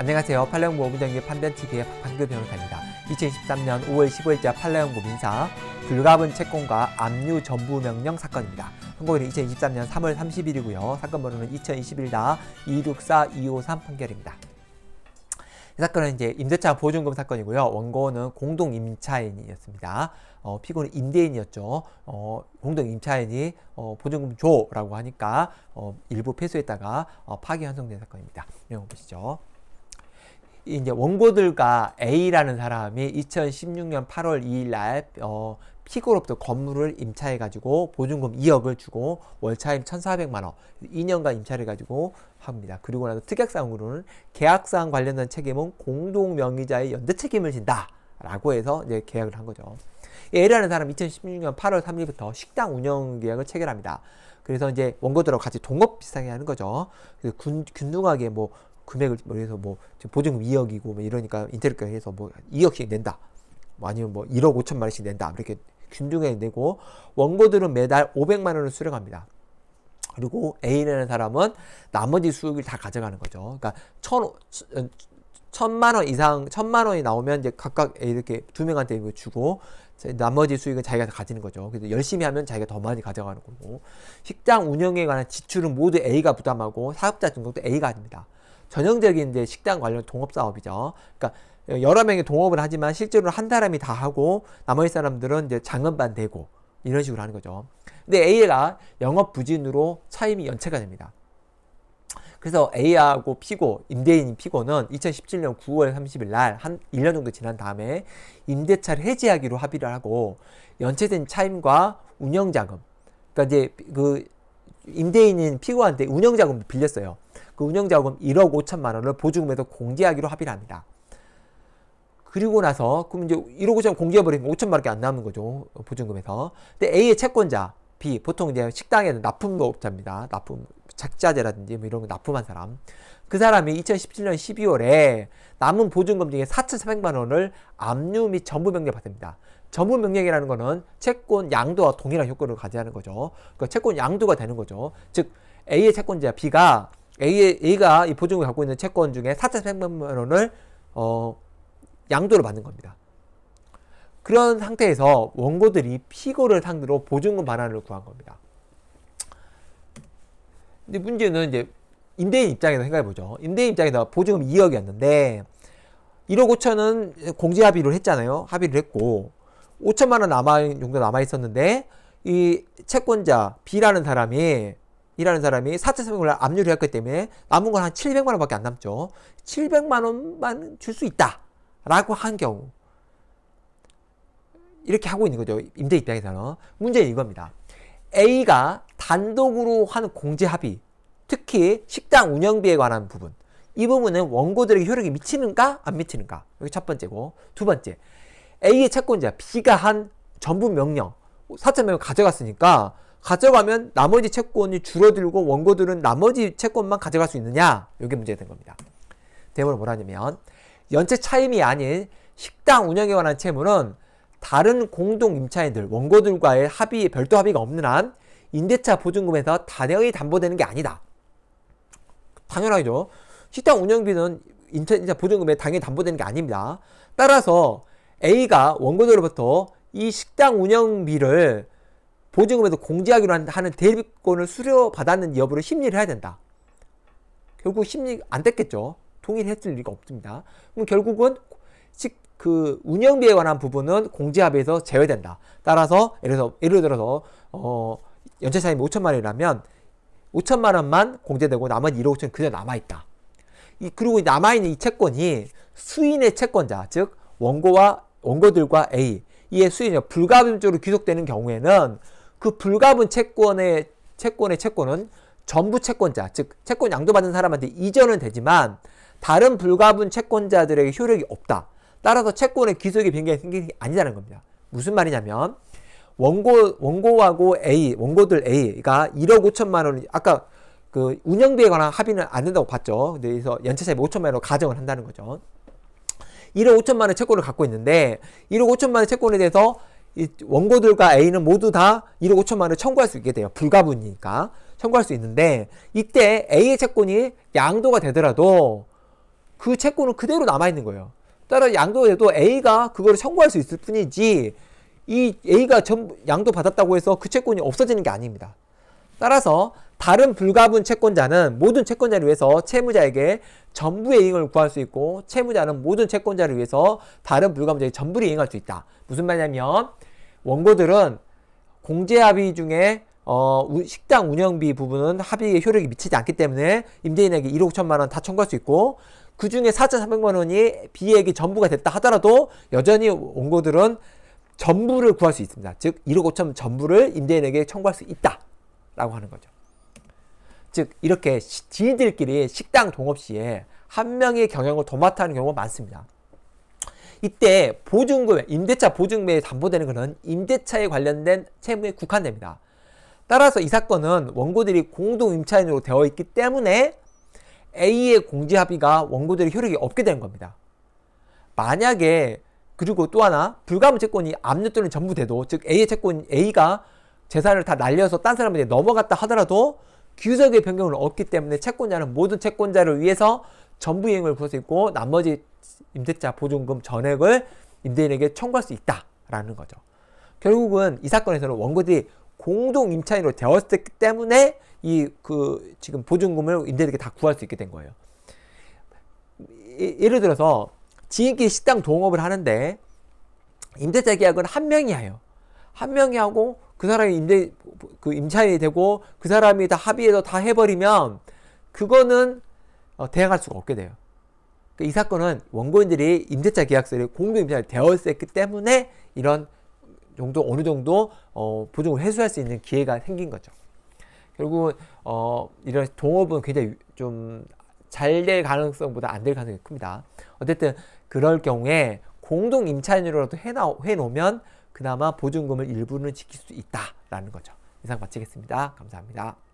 안녕하세요. 판례공보 5분정기 판변TV의 박판규 변호사입니다. 2023년 5월 15일자 판례공보 민사 불가분 채권과 압류 전부명령 사건입니다. 선고일은 2023년 3월 30일이고요. 사건 번호는 2021다264253 판결입니다. 이 사건은 이제 임대차 보증금 사건이고요. 원고는 공동임차인이었습니다. 피고는 임대인이었죠. 공동임차인이 보증금 줘라고 하니까 일부 패소했다가 파기환송된 사건입니다. 내용 보시죠. 이제 원고들과 A라는 사람이 2016년 8월 2일 날 피고로부터 건물을 임차해가지고 보증금 2억을 주고 월차임 1,400만원 2년간 임차를 가지고 합니다. 그리고 나서 특약사항으로는 계약사항 관련된 책임은 공동명의자의 연대 책임을 진다 라고 해서 이제 계약을 한 거죠. A라는 사람은 2016년 8월 3일부터 식당 운영 계약을 체결합니다. 그래서 이제 원고들하고 같이 동업 비슷하게 하는 거죠. 그래서 균등하게 뭐 금액을 그래서 뭐 보증금 2억이고 뭐 이러니까 인테리어까지 해서 뭐 2억씩 낸다. 아니면 뭐 1억 5천만 원씩 낸다. 이렇게 균등하게 내고 원고들은 매달 500만 원을 수령합니다. 그리고 A라는 사람은 나머지 수익을 다 가져가는 거죠. 그러니까 1,000만 원 이상 1,000만 원이 나오면 이제 각각 이렇게 두 명한테 이거 주고 나머지 수익은 자기가 다 가지는 거죠. 그래서 열심히 하면 자기가 더 많이 가져가는 거고 식당 운영에 관한 지출은 모두 A가 부담하고 사업자 등록도 A가 합니다. 전형적인 이제 식당 관련 동업사업이죠. 그러니까 여러 명이 동업을 하지만 실제로 한 사람이 다 하고 나머지 사람들은 이제 장은반 되고 이런 식으로 하는 거죠. 근데 A가 영업 부진으로 차임이 연체가 됩니다. 그래서 A하고 피고, 임대인 피고는 2017년 9월 30일 날 한 1년 정도 지난 다음에 임대차를 해지하기로 합의를 하고 연체된 차임과 운영자금, 그러니까 이제 그 임대인인 피고한테 운영자금을 빌렸어요. 그 운영자금 1억 5천만 원을 보증금에서 공제하기로 합의를 합니다. 그리고 나서 그럼 이제 1억 5천 공제해버리면 5천만 원밖에 안 남은 거죠. 보증금에서. 근데 A의 채권자 B, 보통 이제 식당에는 납품업자입니다. 납품 작자재라든지 뭐 이런 거 납품한 사람. 그 사람이 2017년 12월에 남은 보증금 중에 4,400만 원을 압류 및 전부명령 받습니다. 전부명령이라는 거는 채권 양도와 동일한 효과를 가져하는 거죠. 그러니까 채권 양도가 되는 거죠. 즉 A의 채권자 B가 A가 이 보증금을 갖고 있는 채권 중에 4,300만 원을 양도를 받는 겁니다. 그런 상태에서 원고들이 피고를 상대로 보증금 반환을 구한 겁니다. 근데 문제는 이제 임대인 입장에서 생각해보죠. 임대인 입장에서 보증금 2억이었는데 1억 5천은 공제 합의를 했잖아요. 합의를 했고 5천만 원 정도 남아있었는데 이 채권자 B라는 사람이 4,300만 원을 압류를 했기 때문에 남은 건 한 700만 원밖에 안 남죠. 700만 원만 줄 수 있다 라고 한 경우 이렇게 하고 있는 거죠. 임대 입장에서는. 문제는 이겁니다. A가 단독으로 한 공제 합의, 특히 식당 운영비에 관한 부분, 이 부분은 원고들에게 효력이 미치는가 안 미치는가, 여기 첫 번째고, 두 번째 A의 채권자 B가 한 전부 명령 4,000만 원 가져갔으니까 가져가면 나머지 채권이 줄어들고 원고들은 나머지 채권만 가져갈 수 있느냐, 이게 문제가 된 겁니다. 대본을 뭐라 하냐면 연체 차임이 아닌 식당 운영에 관한 채무는 다른 공동임차인들, 원고들과의 합의, 별도 합의가 없는 한 임대차 보증금에서 당연히 담보되는 게 아니다. 당연하죠. 식당 운영비는 임대차 보증금에 당연히 담보되는 게 아닙니다. 따라서 A가 원고들로부터 이 식당 운영비를 보증금에서 공제하기로 하는 대리권을 수료받았는지 여부를 심리를 해야 된다. 결국 심리 안 됐겠죠. 동일했을 리가 없습니다. 그럼 결국은 그 운영비에 관한 부분은 공제합의에서 제외된다. 따라서 예를 들어서 연체차임이 5천만 원이라면 5천만 원만 공제되고 나머지 1억 5천 그저 남아있다. 그리고 남아있는 이 채권이 수인의 채권자, 즉 원고들과 A, 이의 수인이 불가분적으로 귀속되는 경우에는 그 불가분 채권의 채권은 전부 채권자, 즉 채권 양도받은 사람한테 이전은 되지만 다른 불가분 채권자들에게 효력이 없다. 따라서 채권의 귀속의 변경이 생기는 게 아니라는 겁니다. 무슨 말이냐면 원고하고 원고들 A가 1억 5천만 원, 아까 그 운영비에 관한 합의는 안 된다고 봤죠. 그래서 연체차임 5천만 원으로 가정을 한다는 거죠. 1억 5천만 원의 채권을 갖고 있는데 1억 5천만 원의 채권에 대해서 원고들과 A는 모두 다 1억 5천만 원을 청구할 수 있게 돼요. 불가분이니까 청구할 수 있는데 이때 A의 채권이 양도가 되더라도 그 채권은 그대로 남아있는 거예요. 따라 양도해도 A가 그거를 청구할 수 있을 뿐이지 이 A가 전부 양도 받았다고 해서 그 채권이 없어지는 게 아닙니다. 따라서 다른 불가분 채권자는 모든 채권자를 위해서 채무자에게 전부의 이익을 구할 수 있고 채무자는 모든 채권자를 위해서 다른 불가분자에게 전부를 이행할 수 있다. 무슨 말이냐면 원고들은 공제합의 중에 식당 운영비 부분은 합의의 효력이 미치지 않기 때문에 임대인에게 1억 5천만 원 다 청구할 수 있고 그 중에 4,300만 원이 B에게 전부가 됐다 하더라도 여전히 원고들은 전부를 구할 수 있습니다. 즉 1억 5천 전부를 임대인에게 청구할 수 있다 라고 하는 거죠. 즉 이렇게 지인들끼리 식당 동업 시에 한 명이 경영을 도맡아 하는 경우가 많습니다. 이때 보증금, 임대차 보증금에 담보되는 것은 임대차에 관련된 채무에 국한됩니다. 따라서 이 사건은 원고들이 공동임차인으로 되어 있기 때문에 A의 공제합의가 원고들의 효력이 없게 되는 겁니다. 만약에 그리고 또 하나 불가분 채권이 압류또는 전부 돼도 즉 A의 채권 A가 재산을 다 날려서 딴 사람에게 넘어갔다 하더라도 규석의 변경은 없기 때문에 채권자는 모든 채권자를 위해서 전부 이행을 구할 수 있고 나머지 임대차 보증금 전액을 임대인에게 청구할 수 있다라는 거죠. 결국은 이 사건에서는 원고들이 공동 임차인으로 되었기 때문에 이 지금 보증금을 임대인에게 다 구할 수 있게 된 거예요. 예를 들어서 지인끼리 식당 동업을 하는데 임대차 계약은 한 명이 해요. 한 명이 하고 그 사람이 임차인이 되고 그 사람이 다 합의해서 다 해버리면 그거는 대항할 수가 없게 돼요. 그러니까 이 사건은 원고인들이 임대차 계약서에 공동 임차인이 되었기 때문에 이런 정도 어느 정도 보증을 회수할 수 있는 기회가 생긴 거죠. 결국 이런 동업은 굉장히 좀 잘 될 가능성보다 안 될 가능성이 큽니다. 어쨌든 그럴 경우에 공동 임차인으로라도 해놓으면 그나마 보증금을 일부는 지킬 수 있다라는 거죠. 이상 마치겠습니다. 감사합니다.